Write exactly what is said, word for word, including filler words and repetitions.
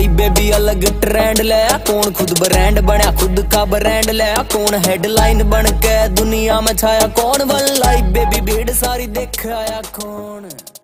भाई बेबी अलग ट्रेंड ले आ, कौन खुद ब्रांड बना खुद का ब्रांड ले आ, कौन हेडलाइन बन के दुनिया में छाया, कौन वल्लाई बेबी भीड़ सारी देख आया कौन।